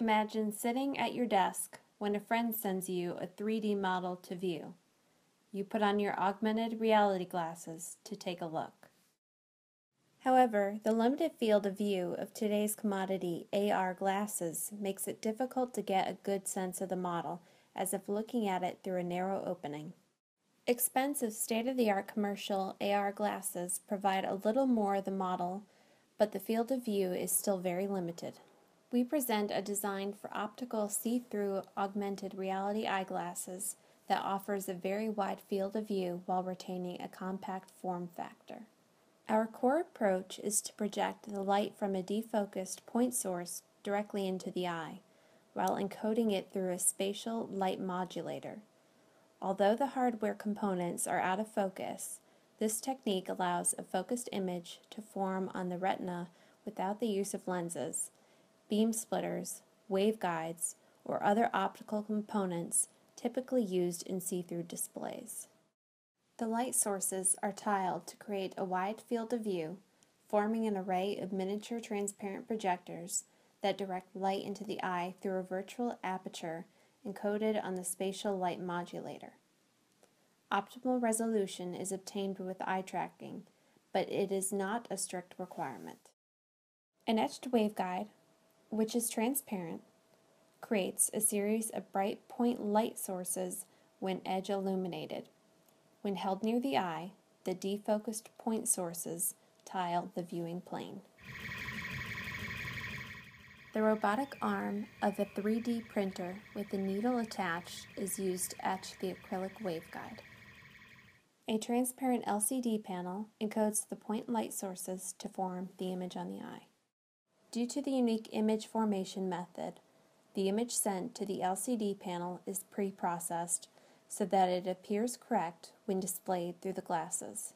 Imagine sitting at your desk when a friend sends you a 3D model to view. You put on your augmented reality glasses to take a look. However, the limited field of view of today's commodity AR glasses makes it difficult to get a good sense of the model, as if looking at it through a narrow opening. Expensive state-of-the-art commercial AR glasses provide a little more of the model, but the field of view is still very limited. We present a design for optical see-through augmented reality eyeglasses that offers a very wide field of view while retaining a compact form factor. Our core approach is to project the light from a defocused point source directly into the eye, while encoding it through a spatial light modulator. Although the hardware components are out of focus, this technique allows a focused image to form on the retina without the use of lenses, beam splitters, waveguides, or other optical components typically used in see-through displays. The light sources are tiled to create a wide field of view, forming an array of miniature transparent projectors that direct light into the eye through a virtual aperture encoded on the spatial light modulator. Optimal resolution is obtained with eye tracking, but it is not a strict requirement. An etched waveguide, which is transparent, creates a series of bright point light sources when edge illuminated. When held near the eye, the defocused point sources tile the viewing plane. The robotic arm of a 3D printer with a needle attached is used to etch the acrylic waveguide. A transparent LCD panel encodes the point light sources to form the image on the eye. Due to the unique image formation method, the image sent to the LCD panel is pre-processed so that it appears correct when displayed through the glasses.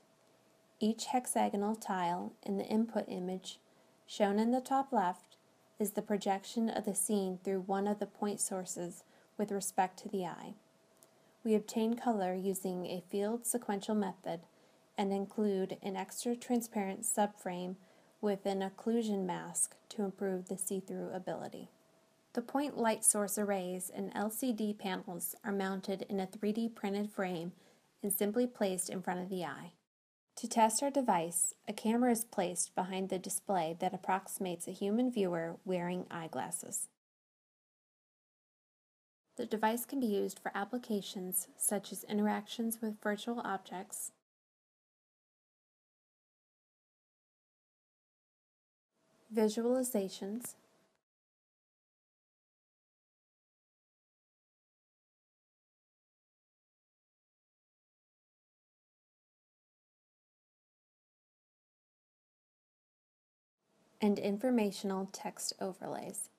Each hexagonal tile in the input image, shown in the top left, is the projection of the scene through one of the point sources with respect to the eye. We obtain color using a field sequential method and include an extra transparent subframe with an occlusion mask to improve the see-through ability. The point light source arrays and LCD panels are mounted in a 3D printed frame and simply placed in front of the eye. To test our device, a camera is placed behind the display that approximates a human viewer wearing eyeglasses. The device can be used for applications such as interactions with virtual objects, visualizations, and informational text overlays.